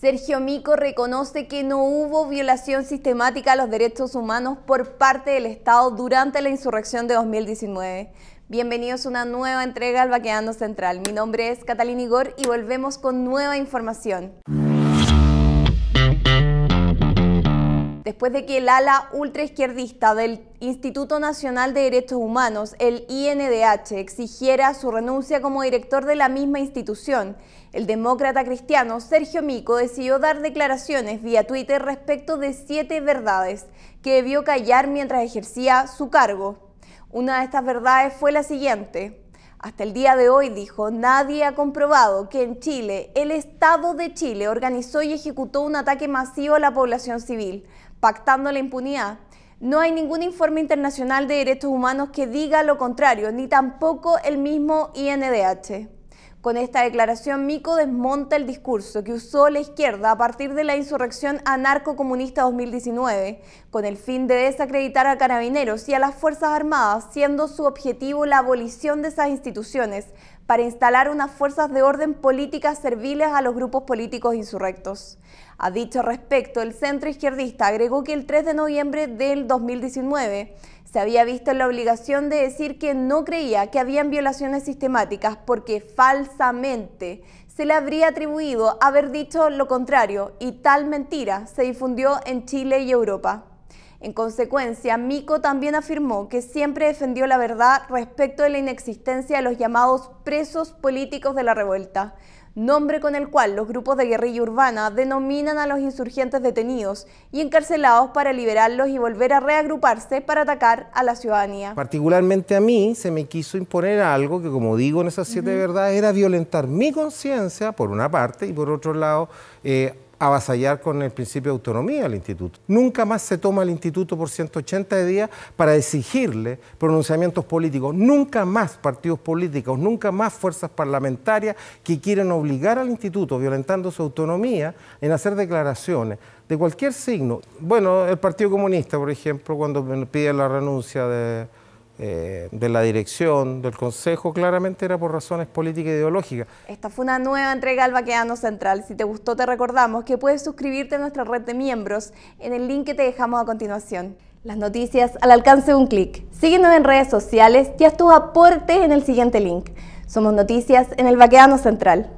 Sergio Micco reconoce que no hubo violación sistemática a los derechos humanos por parte del Estado durante la insurrección de 2019. Bienvenidos a una nueva entrega al Baquedano Central. Mi nombre es Catalina Igor y volvemos con nueva información. Después de que el ala ultraizquierdista del Instituto Nacional de Derechos Humanos, el INDH, exigiera su renuncia como director de la misma institución, el demócrata cristiano Sergio Micco decidió dar declaraciones vía Twitter respecto de 7 verdades que debió callar mientras ejercía su cargo. Una de estas verdades fue la siguiente: hasta el día de hoy, dijo, nadie ha comprobado que en Chile, el Estado de Chile organizó y ejecutó un ataque masivo a la población civil, pactando la impunidad. No hay ningún informe internacional de derechos humanos que diga lo contrario, ni tampoco el mismo INDH. Con esta declaración, Micco desmonta el discurso que usó la izquierda a partir de la insurrección anarcocomunista 2019, con el fin de desacreditar a Carabineros y a las Fuerzas Armadas, siendo su objetivo la abolición de esas instituciones para instalar unas fuerzas de orden políticas serviles a los grupos políticos insurrectos. A dicho respecto, el centro izquierdista agregó que el 3 de noviembre del 2019, se había visto en la obligación de decir que no creía que habían violaciones sistemáticas porque falsamente se le habría atribuido haber dicho lo contrario, y tal mentira se difundió en Chile y Europa. En consecuencia, Micco también afirmó que siempre defendió la verdad respecto de la inexistencia de los llamados presos políticos de la revuelta, nombre con el cual los grupos de guerrilla urbana denominan a los insurgentes detenidos y encarcelados para liberarlos y volver a reagruparse para atacar a la ciudadanía. Particularmente a mí se me quiso imponer algo que, como digo en esas 7 verdades, era violentar mi conciencia, por una parte, y por otro lado, avasallar con el principio de autonomía al instituto. Nunca más se toma el instituto por 180 días para exigirle pronunciamientos políticos. Nunca más partidos políticos, nunca más fuerzas parlamentarias que quieren obligar al instituto, violentando su autonomía, en hacer declaraciones de cualquier signo. Bueno, el Partido Comunista, por ejemplo, cuando pide la renuncia de la dirección, del consejo, claramente era por razones políticas e ideológicas. Esta fue una nueva entrega al Baquedano Central. Si te gustó, te recordamos que puedes suscribirte a nuestra red de miembros en el link que te dejamos a continuación. Las noticias al alcance de un clic. Síguenos en redes sociales y haz tus aportes en el siguiente link. Somos Noticias en el Baquedano Central.